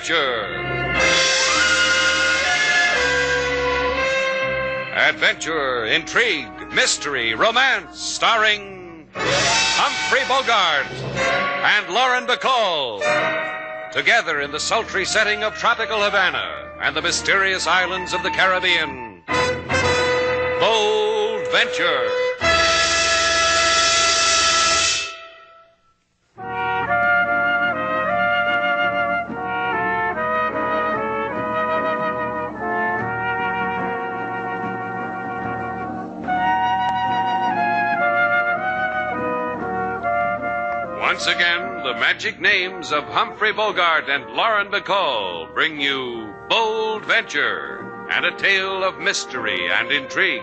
Venture. Adventure, intrigue, mystery, romance, starring Humphrey Bogart and Lauren Bacall. Together in the sultry setting of tropical Havana and the mysterious islands of the Caribbean. Bold Venture. Once again, the magic names of Humphrey Bogart and Lauren Bacall bring you Bold Venture and a tale of mystery and intrigue.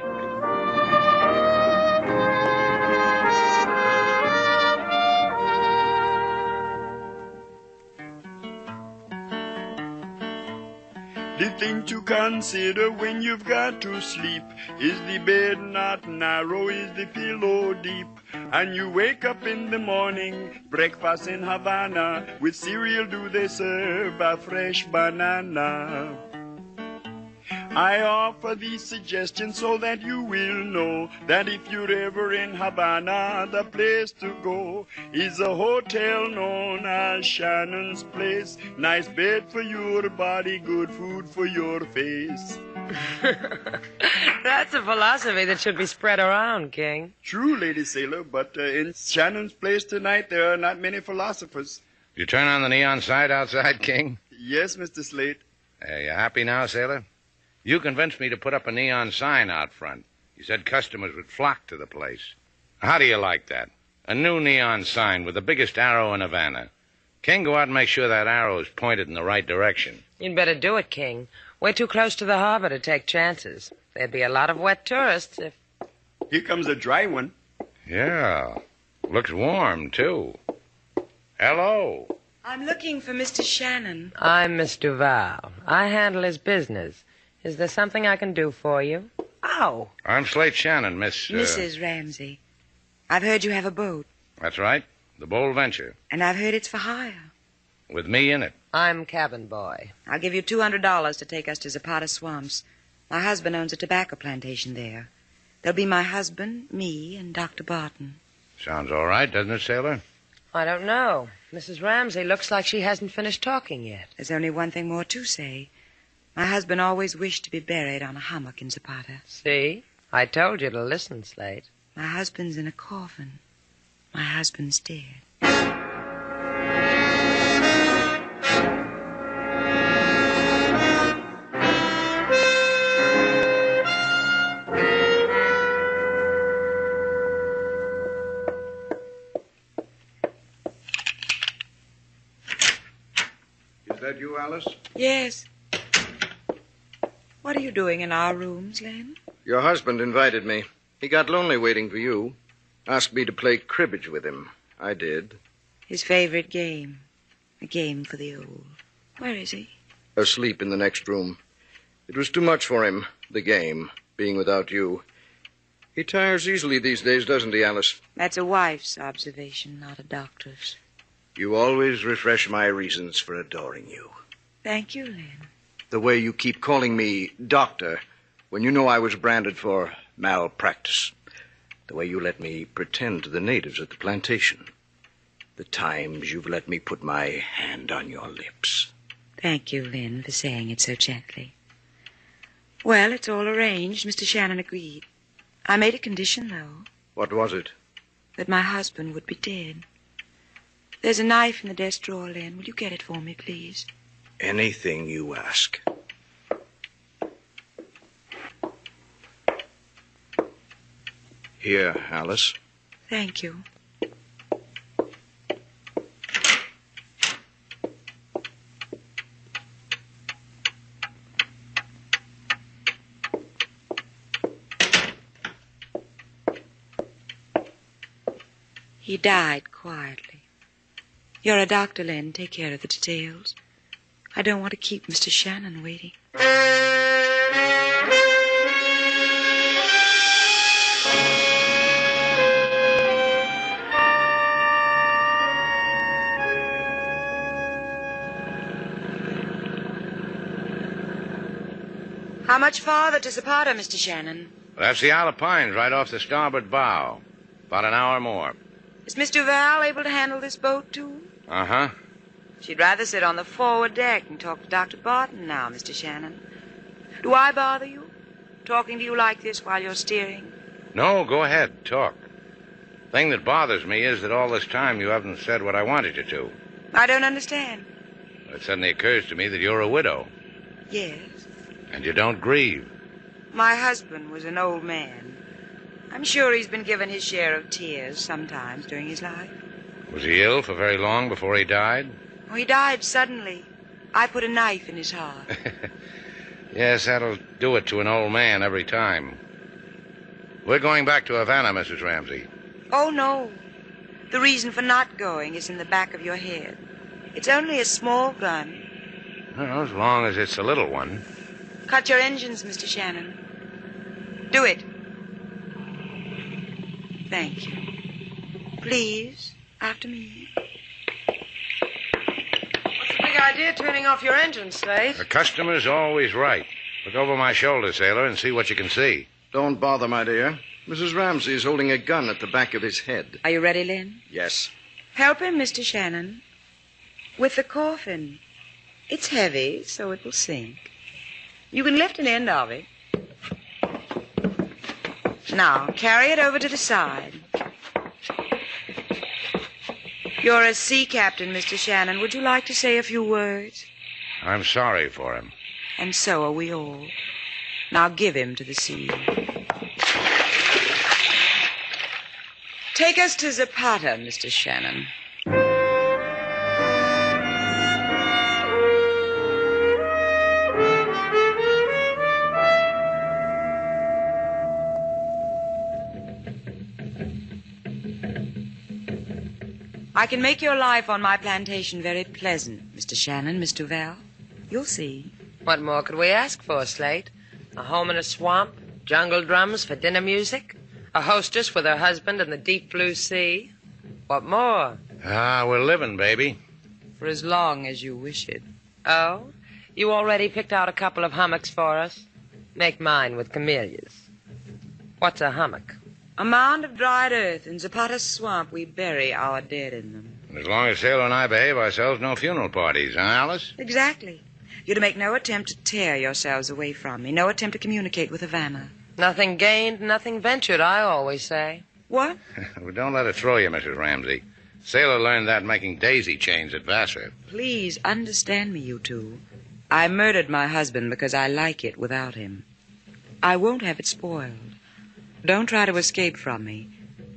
The thing to consider when you've got to sleep is the bed not narrow, is the pillow deep. And you wake up in the morning, breakfast in Havana, with cereal do they serve a fresh banana. I offer these suggestions so that you will know that if you're ever in Havana, the place to go is a hotel known as Shannon's Place. Nice bed for your body, good food for your face. That's a philosophy that should be spread around, King. True, Lady Sailor, but in Shannon's Place tonight, there are not many philosophers. You turn on the neon sign outside, King? Yes, Mr. Slate. You happy now, Sailor? You convinced me to put up a neon sign out front. You said customers would flock to the place. How do you like that? A new neon sign with the biggest arrow in Havana. King, go out and make sure that arrow is pointed in the right direction. You'd better do it, King. We're too close to the harbor to take chances. There'd be a lot of wet tourists if... Here comes a dry one. Yeah. Looks warm, too. Hello. I'm looking for Mr. Shannon. I'm Miss Duval. I handle his business. Is there something I can do for you? Oh. I'm Slate Shannon, Mrs. Ramsey. I've heard you have a boat. That's right. The Bold Venture. And I've heard it's for hire. With me in it. I'm cabin boy. I'll give you $200 to take us to Zapata Swamps. My husband owns a tobacco plantation there. There'll be my husband, me, and Dr. Barton. Sounds all right, doesn't it, Sailor? I don't know. Mrs. Ramsey looks like she hasn't finished talking yet. There's only one thing more to say. My husband always wished to be buried on a hummock in Zapata. See? I told you to listen, Slate. My husband's in a coffin. My husband's dead. Is that you, Alice? Yes. What are you doing in our rooms, Len? Your husband invited me. He got lonely waiting for you. Asked me to play cribbage with him. I did. His favorite game. A game for the old. Where is he? Asleep in the next room. It was too much for him, the game, being without you. He tires easily these days, doesn't he, Alice? That's a wife's observation, not a doctor's. You always refresh my reasons for adoring you. Thank you, Len. The way you keep calling me doctor when you know I was branded for malpractice. The way you let me pretend to the natives at the plantation. The times you've let me put my hand on your lips. Thank you, Lynn, for saying it so gently. Well, it's all arranged. Mr. Shannon agreed. I made a condition, though. What was it? That my husband would be dead. There's a knife in the desk drawer, Lynn. Will you get it for me, please? Anything you ask. Here, Alice. Thank you. He died quietly. You're a doctor, Len. Take care of the details. I don't want to keep Mr. Shannon waiting. How much farther to Zapata, Mr. Shannon? Well, that's the Isle of Pines right off the starboard bow. About an hour more. Is Miss Duval able to handle this boat, too? Uh-huh. She'd rather sit on the forward deck and talk to Dr. Barton now, Mr. Shannon. Do I bother you, talking to you like this while you're steering? No, go ahead, talk. The thing that bothers me is that all this time you haven't said what I wanted you to. I don't understand. It suddenly occurs to me that you're a widow. Yes. And you don't grieve. My husband was an old man. I'm sure he's been given his share of tears sometimes during his life. Was he ill for very long before he died? Oh, he died suddenly. I put a knife in his heart. Yes, that'll do it to an old man every time. We're going back to Havana, Mrs. Ramsey. Oh, no. The reason for not going is in the back of your head. It's only a small gun. Well, as long as it's a little one. Cut your engines, Mr. Shannon. Do it. Thank you. Please, after me. What's the big idea turning off your engine, Slate? The customer's always right. Look over my shoulder, sailor, and see what you can see. Don't bother, my dear. Mrs. Ramsey's holding a gun at the back of his head. Are you ready, Lynn? Yes. Help him, Mr. Shannon. With the coffin. It's heavy, so it will sink. You can lift an end of it. Now, carry it over to the side. You're a sea captain, Mr. Shannon. Would you like to say a few words? I'm sorry for him. And so are we all. Now give him to the sea. Take us to Zapata, Mr. Shannon. I can make your life on my plantation very pleasant, Mr. Shannon, Miss Duval. You'll see. What more could we ask for, Slate? A home in a swamp, jungle drums for dinner music, a hostess with her husband and the deep blue sea. What more? We're living, baby. For as long as you wish it. Oh? You already picked out a couple of hummocks for us? Make mine with camellias. What's a hummock? A mound of dried earth in Zapata Swamp. We bury our dead in them. And as long as Sailor and I behave ourselves, no funeral parties, huh, Alice? Exactly. You're to make no attempt to tear yourselves away from me, no attempt to communicate with Havana. Nothing gained, nothing ventured, I always say. What? Well, don't let it throw you, Mrs. Ramsey. Sailor learned that making daisy chains at Vassar. Please understand me, you two. I murdered my husband because I like it without him. I won't have it spoiled. Don't try to escape from me,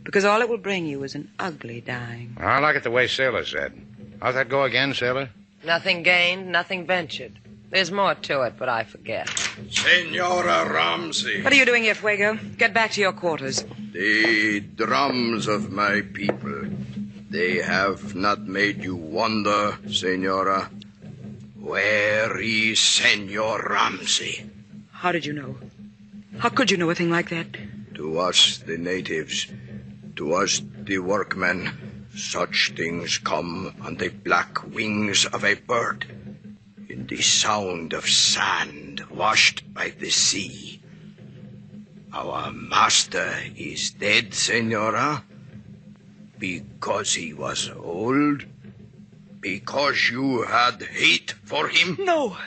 because all it will bring you is an ugly dying. I like it the way Sailor said. How's that go again, Sailor? Nothing gained, nothing ventured. There's more to it, but I forget. Senora Ramsey. What are you doing here, Fuego? Get back to your quarters. The drums of my people, they have not made you wonder, Senora. Where is Senor Ramsey? How did you know? How could you know a thing like that? To us, the natives, to us, the workmen, such things come on the black wings of a bird, in the sound of sand washed by the sea. Our master is dead, Senora, because he was old, because you had hate for him. No.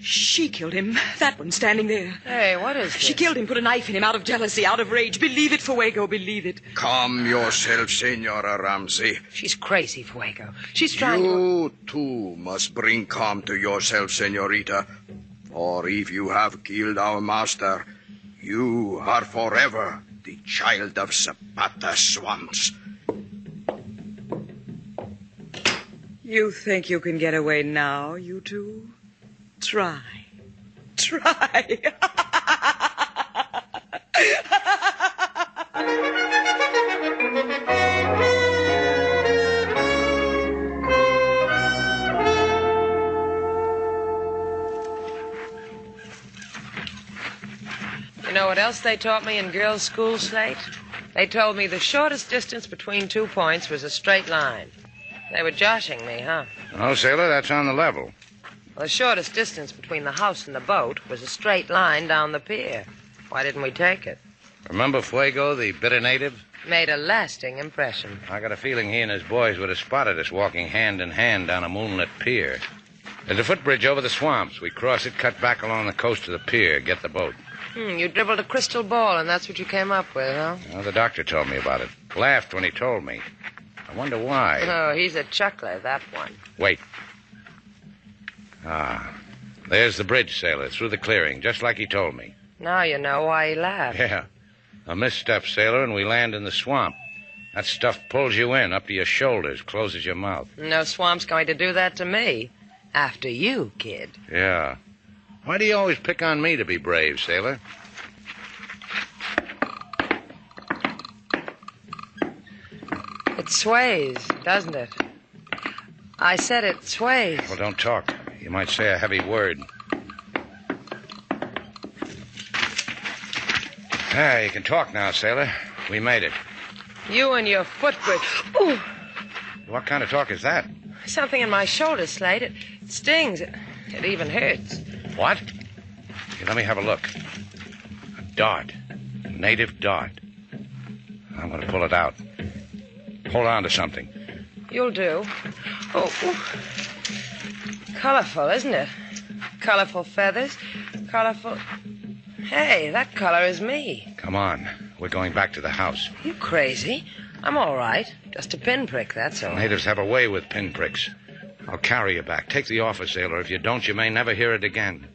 She killed him. That one standing there. Hey, what is this? She killed him, put a knife in him out of jealousy, out of rage. Believe it, Fuego, believe it. Calm yourself, Senora Ramsey. She's crazy, Fuego. She's trying to... You, too, must bring calm to yourself, Senorita. For if you have killed our master, you are forever the child of Zapata Swamps. You think you can get away now, you two? Try. You know what else they taught me in girls' school, Slate? They told me the shortest distance between 2 points was a straight line. They were joshing me, huh? No, sailor, that's on the level. Well, the shortest distance between the house and the boat was a straight line down the pier. Why didn't we take it? Remember Fuego, the bitter native? Made a lasting impression. I got a feeling he and his boys would have spotted us walking hand in hand down a moonlit pier. There's a footbridge over the swamps. We cross it, cut back along the coast to the pier, get the boat. You dribbled a crystal ball, and that's what you came up with, huh? Well, the doctor told me about it. Laughed when he told me. I wonder why. Oh, he's a chuckler, that one. Wait. Ah, there's the bridge, Sailor, through the clearing, just like he told me. Now you know why he laughed. Yeah. A misstep, Sailor, and we land in the swamp. That stuff pulls you in, up to your shoulders, closes your mouth. No swamp's going to do that to me. After you, kid. Yeah. Why do you always pick on me to be brave, Sailor? It sways, doesn't it? I said it sways. Well, don't talk. You might say a heavy word. Ah, you can talk now, Sailor. We made it. You and your footbridge. Ooh. What kind of talk is that? Something in my shoulder, Slate. It stings. It even hurts. What? Here, let me have a look. A dart. A native dart. I'm going to pull it out. Hold on to something. You'll do. Oh, ooh. Colorful, isn't it? Colorful feathers. Colorful... Hey, that color is me. Come on. We're going back to the house. You crazy? I'm all right. Just a pinprick, that's all. Natives have a way with pinpricks. I'll carry you back. Take the offer, Sailor. If you don't, you may never hear it again.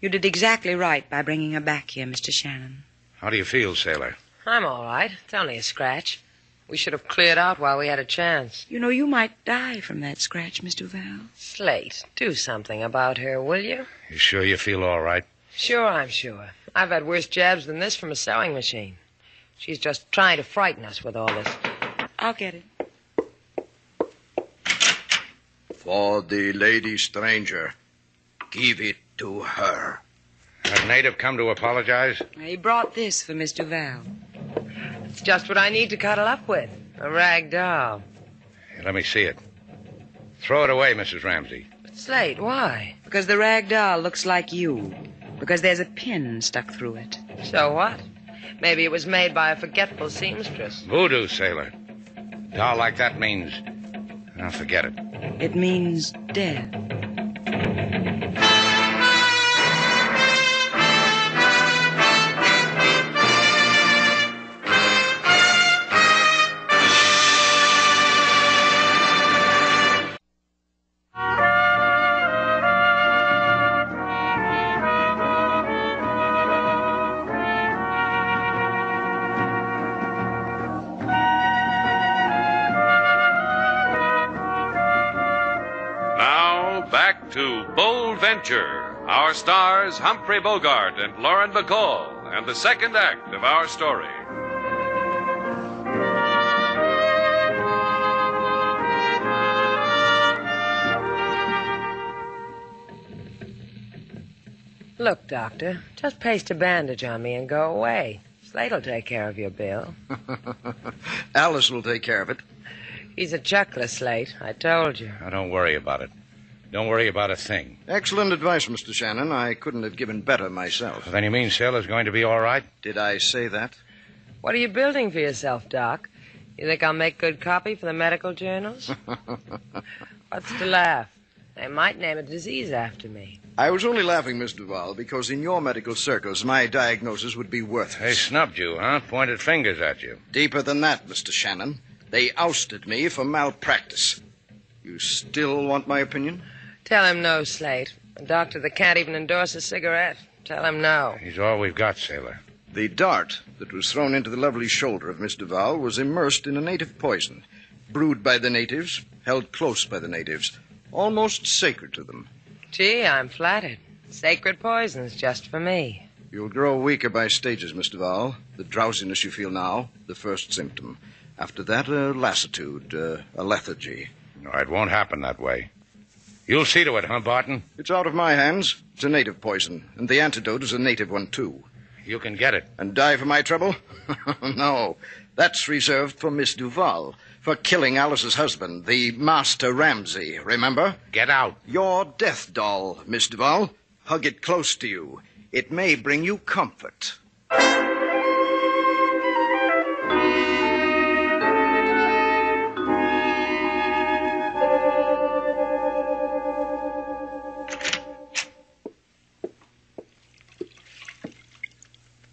You did exactly right by bringing her back here, Mr. Shannon. How do you feel, Sailor? I'm all right. It's only a scratch. We should have cleared out while we had a chance. You know, you might die from that scratch, Miss Duval. Slate, do something about her, will you? You sure you feel all right? Sure, I'm sure. I've had worse jabs than this from a sewing machine. She's just trying to frighten us with all this. I'll get it. For the lady stranger, give it to her. Has native come to apologize? He brought this for Miss Duval. It's just what I need to cuddle up with. A rag doll. Here, let me see it. Throw it away, Mrs. Ramsey. But Slate, why? Because the rag doll looks like you. Because there's a pin stuck through it. So what? Maybe it was made by a forgetful seamstress. Voodoo, Sailor. Doll like that means... I'll forget it. It means death. To Bold Venture, our stars Humphrey Bogart and Lauren Bacall, and the second act of our story. Look, Doctor, just paste a bandage on me and go away. Slate'll take care of your bill. Alice will take care of it. He's a chuckler, Slate. I told you. Now, don't worry about it. Don't worry about a thing. Excellent advice, Mr. Shannon. I couldn't have given better myself. Well, then you mean Sailor's going to be all right? Did I say that? What are you building for yourself, Doc? You think I'll make good copy for the medical journals? What's to laugh? They might name a disease after me. I was only laughing, Miss Duval, because in your medical circles, my diagnosis would be worthless. They snubbed you, huh? Pointed fingers at you. Deeper than that, Mr. Shannon. They ousted me for malpractice. You still want my opinion? Tell him no, Slate. A doctor that can't even endorse a cigarette. Tell him no. He's all we've got, Sailor. The dart that was thrown into the lovely shoulder of Miss Duval was immersed in a native poison, brewed by the natives, held close by the natives, almost sacred to them. Gee, I'm flattered. Sacred poison's just for me. You'll grow weaker by stages, Miss Duval. The drowsiness you feel now, the first symptom. After that, a lassitude, a lethargy. No, it won't happen that way. You'll see to it, huh, Barton? It's out of my hands. It's a native poison, and the antidote is a native one, too. You can get it. And die for my trouble? No. That's reserved for Miss Duval, for killing Alice's husband, the Master Ramsay, remember? Get out. Your death doll, Miss Duval. Hug it close to you. It may bring you comfort.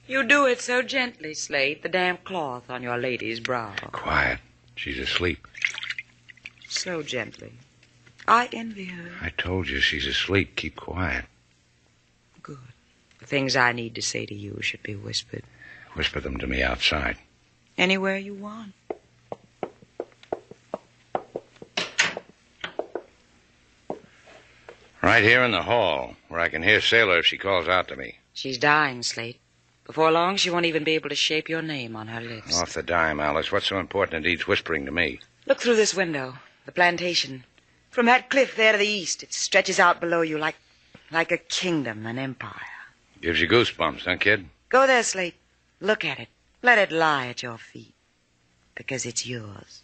You do it so gently, Slate, the damp cloth on your lady's brow. Quiet. She's asleep. So gently. I envy her. I told you she's asleep. Keep quiet. Good. The things I need to say to you should be whispered. Whisper them to me outside. Anywhere you want. Right here in the hall, where I can hear Sailor if she calls out to me. She's dying, Slate. Before long, she won't even be able to shape your name on her lips. Off the dime, Alice. What's so important it needs whispering to me? Look through this window, the plantation. From that cliff there to the east, it stretches out below you like a kingdom, an empire. Gives you goosebumps, huh, kid? Go there, Slate. Look at it. Let it lie at your feet. Because it's yours.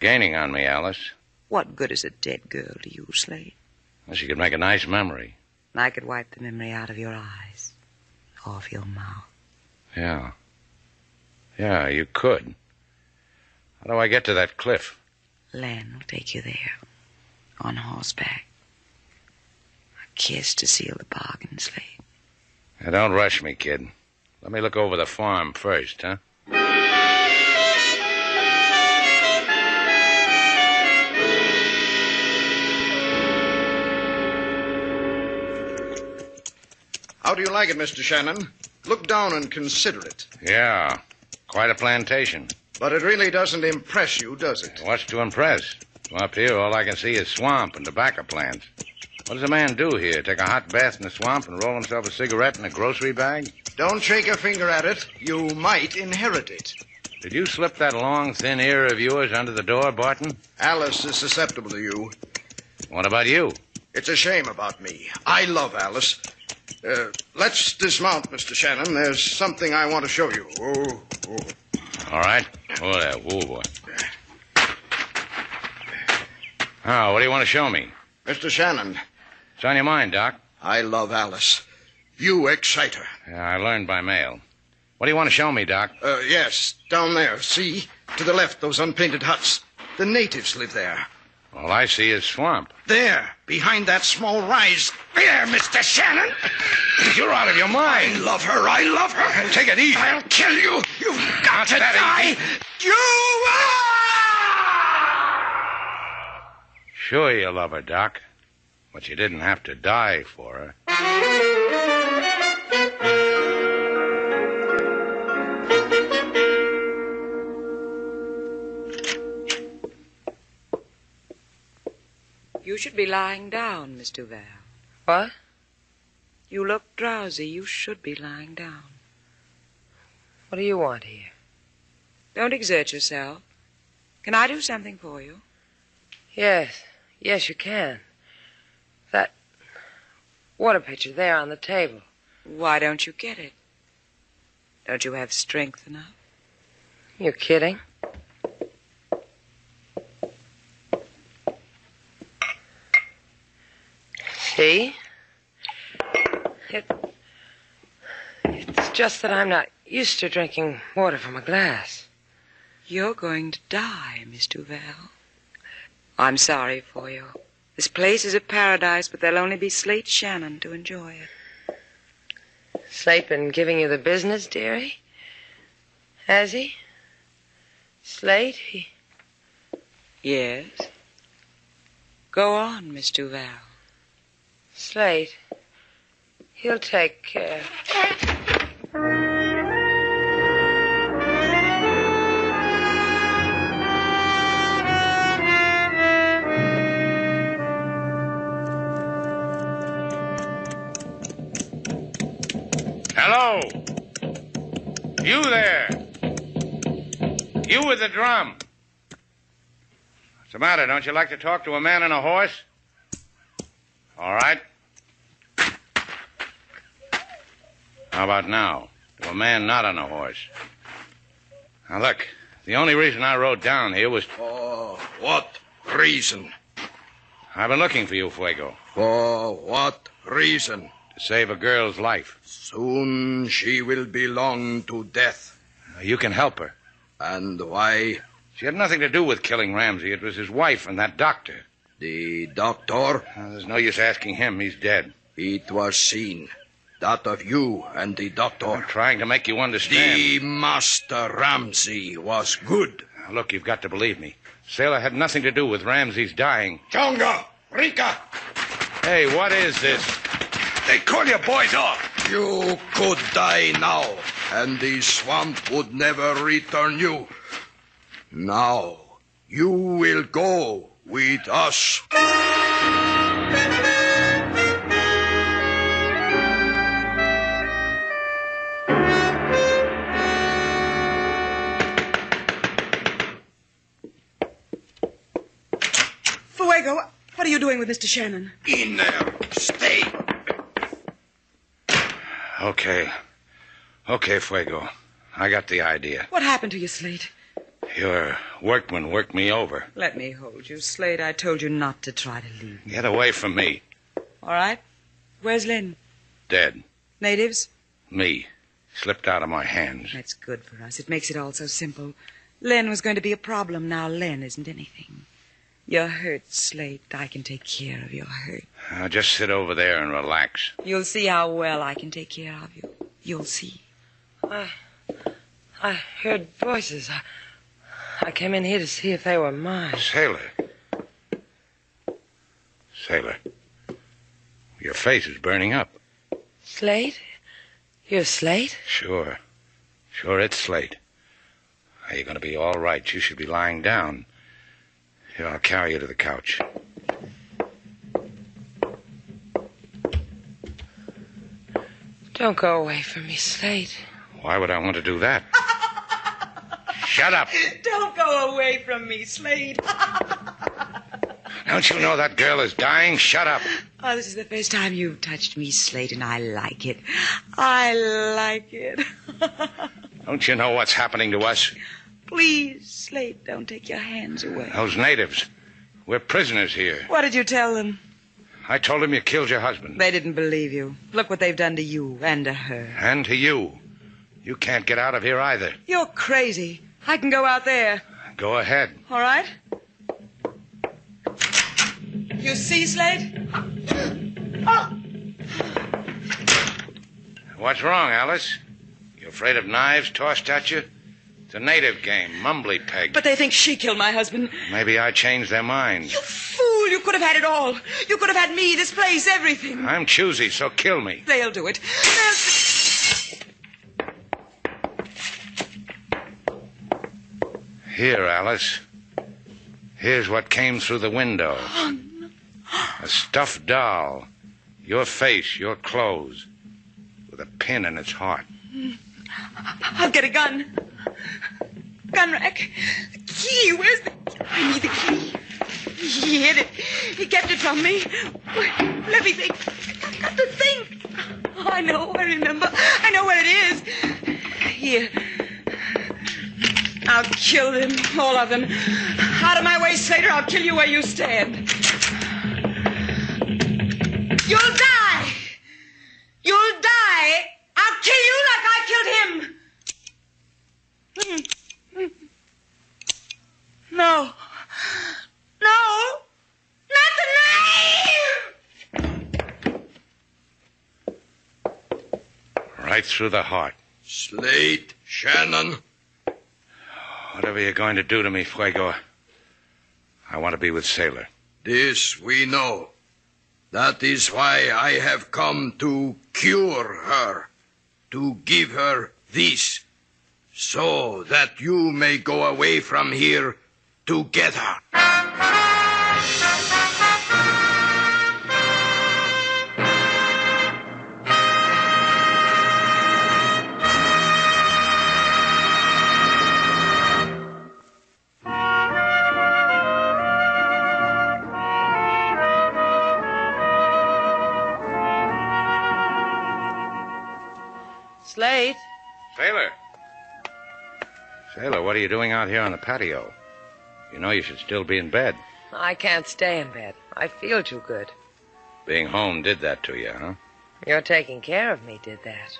Gaining on me, Alice. What good is a dead girl to you, Slate? Well, she could make a nice memory. I could wipe the memory out of your eyes. Off your mouth. Yeah, you could. How do I get to that cliff? Len will take you there, on horseback. A kiss to seal the bargain, Slate. Now, don't rush me, kid. Let me look over the farm first, huh? How do you like it, Mr. Shannon? Look down and consider it. Yeah, quite a plantation. But it really doesn't impress you, does it? What's to impress? Well, up here, all I can see is swamp and tobacco plants. What does a man do here? Take a hot bath in the swamp and roll himself a cigarette in a grocery bag? Don't shake a finger at it. You might inherit it. Did you slip that long, thin ear of yours under the door, Barton? Alice is susceptible to you. What about you? It's a shame about me. I love Alice. Let's dismount, Mr. Shannon. There's something I want to show you. Oh. All right. Oh, there. Whoa, boy. What do you want to show me? Mr. Shannon. What's on your mind, Doc? I love Alice. You excite her. Yeah, I learned by mail. What do you want to show me, Doc? Yes, down there. See? To the left, those unpainted huts. The natives live there. All I see is swamp. There, behind that small rise. There, Mr. Shannon. You're out of your mind. I love her. Take it easy. I'll kill you. You've got to die. You are! Sure you love her, Doc. But you didn't have to die for her. You should be lying down, Miss Duval. What? You look drowsy. You should be lying down. What do you want here? Don't exert yourself. Can I do something for you? Yes, you can. That water pitcher there on the table. Why don't you get it? Don't you have strength enough? You're kidding. See? It's just that I'm not used to drinking water from a glass. You're going to die, Miss Duval. I'm sorry for you. This place is a paradise, but there'll only be Slate Shannon to enjoy it. Slate been giving you the business, dearie? Has he? Slate, he... Yes. Go on, Miss Duval. Slate, he'll take care. Hello. You there. You with the drum. What's the matter? Don't you like to talk to a man and a horse? All right. How about now? to a man not on a horse. Now, look, the only reason I rode down here was... For what reason? I've been looking for you, Fuego. For what reason? To save a girl's life. Soon she will be long to death. You can help her. And why? She had nothing to do with killing Ramsey. It was his wife and that doctor. The doctor? There's no use asking him. He's dead. It was seen. That of you and the doctor. I'm trying to make you understand. The Master Ramsey was good. Now, look, you've got to believe me. Sailor had nothing to do with Ramsey's dying. Chonga! Rika! Hey, what is this? They call your boys off. You could die now, and the swamp would never return you. Now, you will go with us. Fuego, what are you doing with Mr. Shannon? In there. Stay. Okay, Fuego. I got the idea. What happened to you, Slate? Your workman worked me over. Let me hold you, Slate. I told you not to try to leave. Get away from me. All right. Where's Lynn? Dead. Natives? Me. Slipped out of my hands. That's good for us. It makes it all so simple. Lynn was going to be a problem. Now Lynn isn't anything. You're hurt, Slate. I can take care of your hurt. Now just sit over there and relax. You'll see how well I can take care of you. You'll see. I heard voices. I came in here to see if they were mine. Sailor. Your face is burning up. Slate? You're Slate? Sure, it's Slate. Are you going to be all right? You should be lying down. Here, I'll carry you to the couch. Don't go away from me, Slate. Why would I want to do that? Shut up. Don't go away from me, Slate. Don't you know that girl is dying? Shut up. Oh, this is the first time you've touched me, Slate, and I like it. Don't you know what's happening to us? Please, Slate, don't take your hands away. Those natives. We're prisoners here. What did you tell them? I told them you killed your husband. They didn't believe you. Look what they've done to you and to her. And to you. You can't get out of here either. You're crazy. I can go out there. Go ahead. All right. You see, Slate? Oh. What's wrong, Alice? You afraid of knives tossed at you? It's a native game, mumbly peg. But they think she killed my husband. Maybe I changed their minds. You fool! You could have had it all. You could have had me, this place, everything. I'm choosy, so kill me. They'll do it. Here, Alice. Here's what came through the window. Oh, no. A stuffed doll. Your face, your clothes. With a pin in its heart. I'll get a gun. Gun rack. The key. Where's the key? I need the key. He hid it. He kept it from me. Let me think. I've got to think. Oh, I know. I remember. I know where it is. Here. I'll kill them. All of them. Out of my way, Slater. I'll kill you where you stand. You'll die. You'll die. I'll kill you like I killed him. No, not the knife! Right through the heart. Slate, Shannon. Whatever you're going to do to me, Fuego, I want to be with Sailor. This we know. That is why I have come to cure her, to give her this. So that you may go away from here together. Slate. Sailor! Sailor, what are you doing out here on the patio? You know you should still be in bed. I can't stay in bed. I feel too good. Being home did that to you, huh? Your taking care of me did that.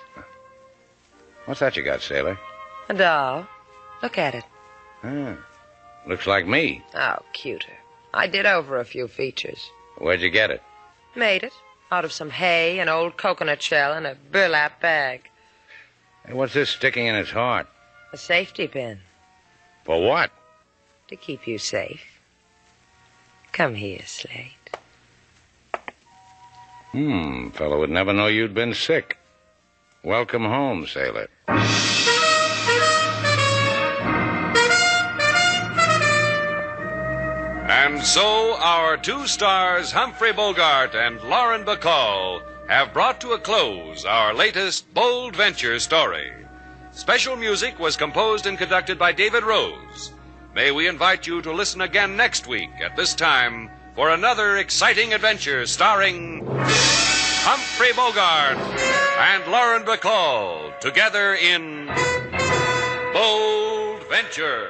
What's that you got, Sailor? A doll. Look at it. Ah, looks like me. Oh, cuter. I did over a few features. Where'd you get it? Made it. Out of some hay, an old coconut shell, and a burlap bag. Hey, what's this sticking in its heart? A safety pin. For what? To keep you safe. Come here, Slate. Fellow would never know you'd been sick. Welcome home, Sailor. And so our two stars, Humphrey Bogart and Lauren Bacall, have brought to a close our latest Bold Venture story. Special music was composed and conducted by David Rose. May we invite you to listen again next week at this time for another exciting adventure starring Humphrey Bogart and Lauren Bacall, together in Bold Venture.